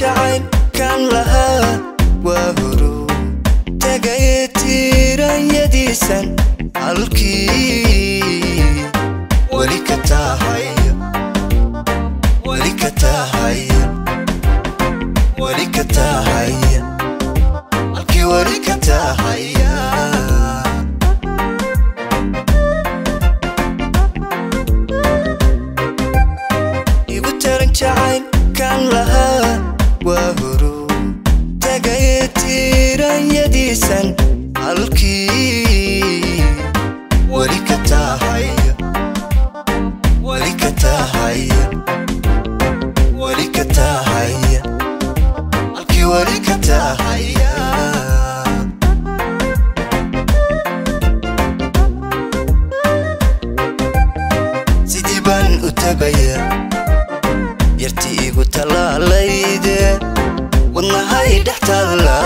الشعب كان لها وهروب تغيتيرا يديسا عالكي ولكتاهيا عالكي ولكتاهيا كان لها وهروب تغيتيرا يديسا عالكي ولكتاهيا عالكي ولكتاهيا سيدي بان أتبايا يرتي قتلا ليدي والنهاية تحتلا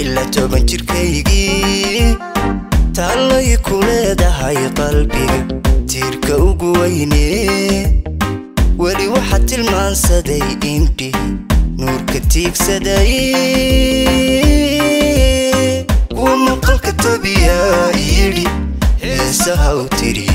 إلا توبان تركيجي تعالى يكون دهاي قلبي ترك وقويني ولي وحد المعنى صدي انتي نور كتيك صدي ومن قلك طبيعي يري هزها وتري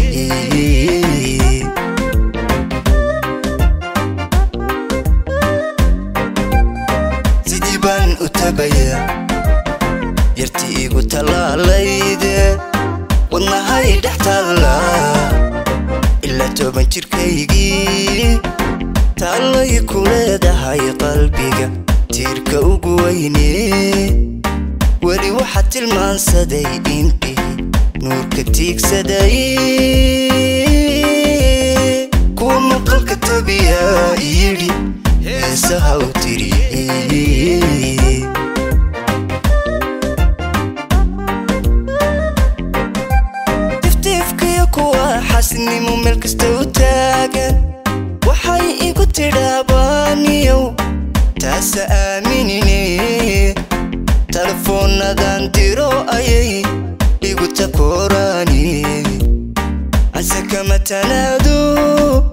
يرتي قتلا ليدي والنهاية تحتلا إلا توبان تركيجي تعالى يكون دهاي قلبي ترك وقويني ولي وحد المعنى صدي انتي نور كتيك صدي كون من قلك الطبيعي لي هزها وتري حسني مو ملكستو تاقن وحي إيقو ترابانيو تاسا آمينيني تلفون نادان تيرو أيي إيقو تاكوراني عساكا ما تنادو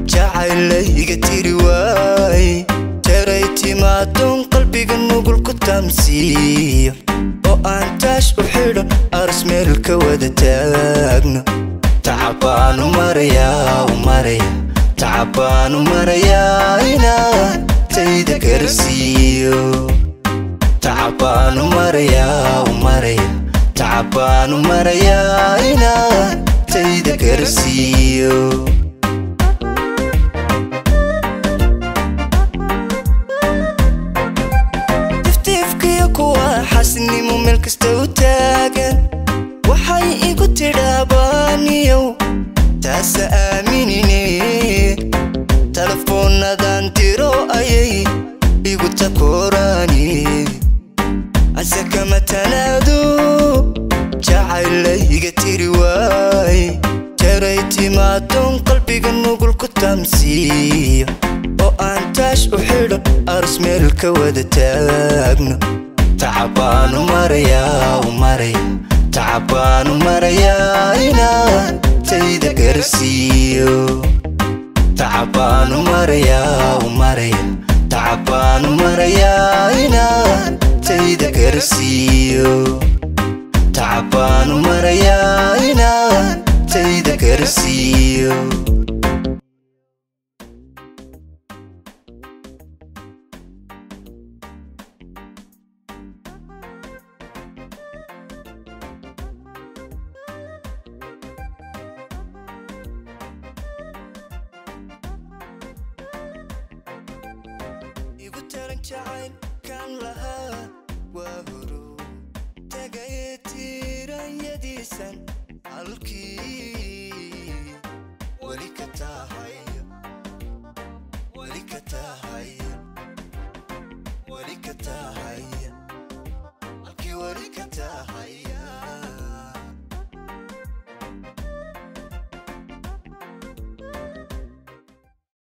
جاعل ليقى تيرواي تريتي ما دون قلبي قنوقل كتامسي وأنتاش وحيرا أرس ميلك ودتاقنا تعبان ومريا إنا تيدا كرسيو تعبان ومريا إنا تيدا كرسيو تفتفكي أكوا حسني مو ملك استوتاقن وحي إيقو ترابانيو تاسا آمينيني تلفون نادان تيرو أيي إيقو تاكوراني عساكا ما تنادو جاعل ليقى تيرواي تريتي ما دون قلبي قنوقل كتامسي وأنتاش وحيرا أرس ميلك ودتاقنا تعبان ومريا إنا تيدا كرسيو تعبان ومريا إنا تيدا كرسيو تعبان ومريا إنا تيدا كرسيو. شعب كان لها وهروب تغيتيرا يديسا عالكي.